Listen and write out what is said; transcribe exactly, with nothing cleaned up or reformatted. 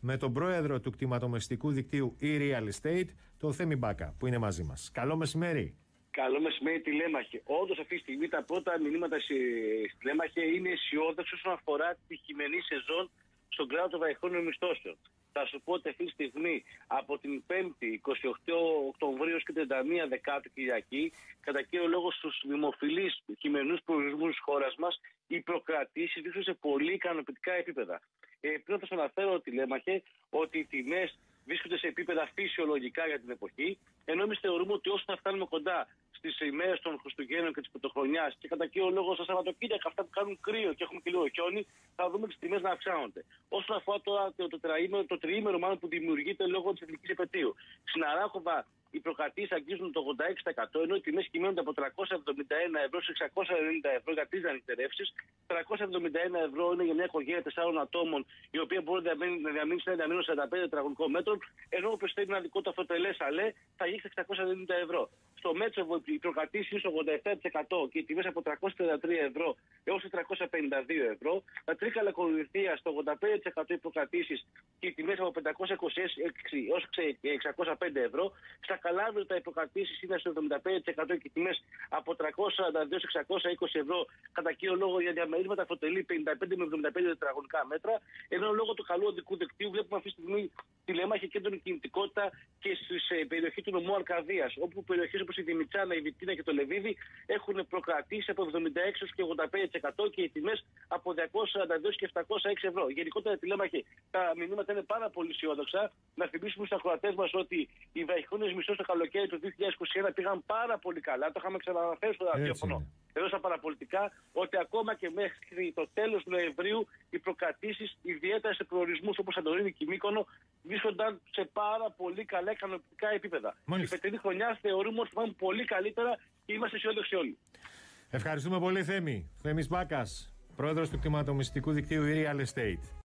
με τον πρόεδρο του κτηματομεσητικού δικτύου e-real estate, τον Θέμη Μπάκα, που είναι μαζί μας. Καλό μεσημέρι. Καλό μεσημέρι, τηλέμαχε. Όντως, αυτή τη στιγμή τα πρώτα μηνύματα τηλέμαχε είναι αισιόδοξα όσον αφορά τη χειμερινή σεζόν στον κλάδο των βραχυχρόνιων μισθώσεων. Θα σου πω ότι αυτή τη στιγμή από την πέμπτη, εικοστή ογδόη Οκτωβρίου και τριάντα μία Δεκάτου Κυριακή, κατά κύριο λόγο στους δημοφιλείς χειμερινούς προορισμούς της χώρας μας, οι προκρατήσεις βρίσκονται σε πολύ ικανοποιητικά επίπεδα. Ε, Πριν θα σας αναφέρω, τηλέμαχε, ότι οι τιμές βρίσκονται σε επίπεδα φυσιολογικά για την εποχή, ενώ εμείς θεωρούμε ότι όσο θα φτάνουμε κοντά στις ημέρες των Χριστουγέννων και της Πρωτοχρονιάς και κατά κύριο λόγο στα Σαββατοκύριακα, αυτά που κάνουν κρύο και έχουμε και λίγο χιόνι, θα δούμε τις τιμές να αυξάνονται. Όσον αφορά τώρα το, το, τριήμερο, το τριήμερο μάλλον που δημιουργείται λόγω της εθνικής επετείου, στην Αράκοβα οι προκρατήσεις αγγίζουν το ογδόντα έξι τοις εκατό, ενώ οι τιμές κυμαίνονται από τριακόσια εβδομήντα ένα ευρώ σε εξακόσια ενενήντα ευρώ για τρεις ανυτερεύσεις. τριακόσια εβδομήντα ένα ευρώ είναι για μια οικογένεια τεσσάρων ατόμων, η οποία μπορεί να διαμείνει σε ένα μήνο σαράντα πέντε τετραγωνικών μέτρων, ενώ όποιος θέλει ένα δικό του αυτοτελές αλέ θα γίνει εξακόσια ενενήντα ευρώ. Στο Μέτσοβο οι προκρατήσεις είναι στο ογδόντα επτά τοις εκατό και οι τιμές από τριακόσια τριάντα τρία ευρώ έως τριακόσια πενήντα δύο ευρώ. Τα Τρίκαλα Κορινθία στο ογδόντα πέντε τοις εκατό οι προκρατήσεις και οι τιμές από πεντακόσια είκοσι έξι έως εξακόσια πέντε ευρώ. Στα Καλάβρια τα προκρατήσεις είναι στο εβδομήντα πέντε τοις εκατό και οι τιμές από τριακόσια σαράντα δύο έως εξακόσια είκοσια ευρώ. Κατά κύριο λόγο για διαμερίσματα αποτελεί πενήντα πέντε με εβδομήντα πέντε τετραγωνικά μέτρα. Ενώ λόγω του καλού οδικού δικτύου βλέπουμε αυτή τη στιγμή τηλέμαχη κέντρων κινητικότητα και στην περιοχή του νομού Αρκαδίας, όπου περιοχές όπως η Δημητσάνα, η Βυτίνα και το Λεβίδι έχουν προκρατήσει από εβδομήντα έξι τοις εκατό και ογδόντα πέντε τοις εκατό και οι τιμές από διακόσια σαράντα δύο και επτακόσια έξι ευρώ. Γενικότερα, τηλέμαχη, τα μηνύματα είναι πάρα πολύ αισιόδοξα. Να θυμίσουμε στους ακροατές μας ότι οι βραχυχρόνιες μισθώσεις το καλοκαίρι του δύο χιλιάδες είκοσι ένα πήγαν πάρα πολύ καλά. Το είχαμε ξαναναφέρει στο ραδιόφωνο εδώ στα παραπολιτικά, ότι ακόμα και μέχρι το τέλος Νοεμβρίου οι προκρατήσεις, ιδιαίτερα σε προορισμούς όπως Σαντορίνη και Μύκονο, βρίσκονταν σε πάρα πολύ καλά ικανοποιητικά επίπεδα. Μάλιστα. Η φετινή χρονιά θεωρούμε ότι θα πάμε πολύ καλύτερα και είμαστε αισιόδοξοι όλοι. Ευχαριστούμε πολύ, Θέμη. Θέμης Μπάκας, πρόεδρος του κτηματομεσητικού δικτύου e-real estate.